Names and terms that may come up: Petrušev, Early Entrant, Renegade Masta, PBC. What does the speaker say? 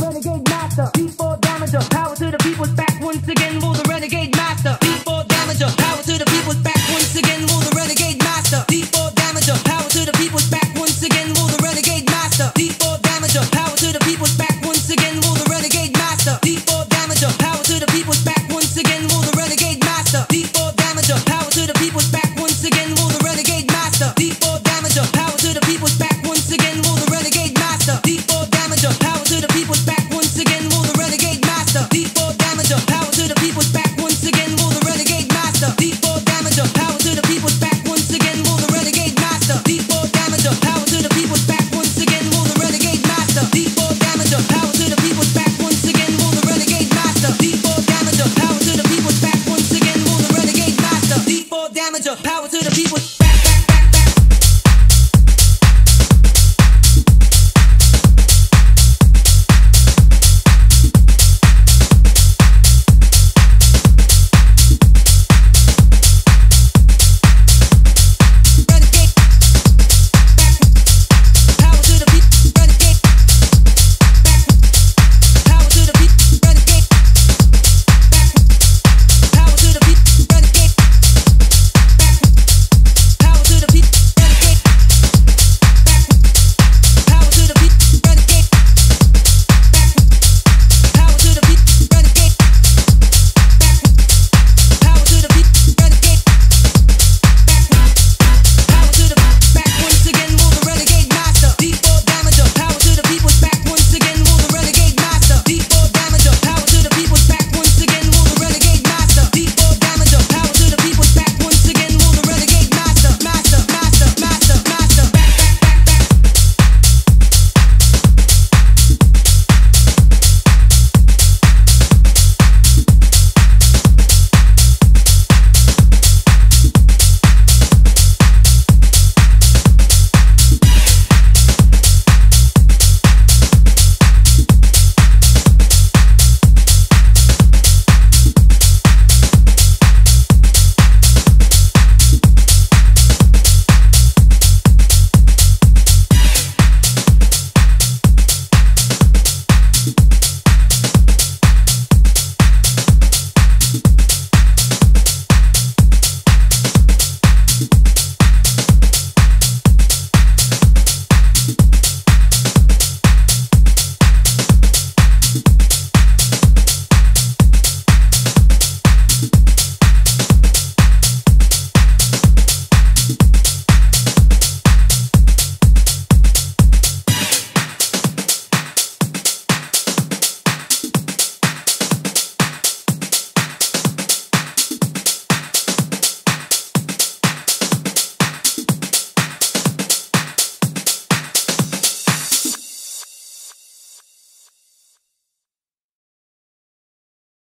Renegade Masta, D4 damager, power.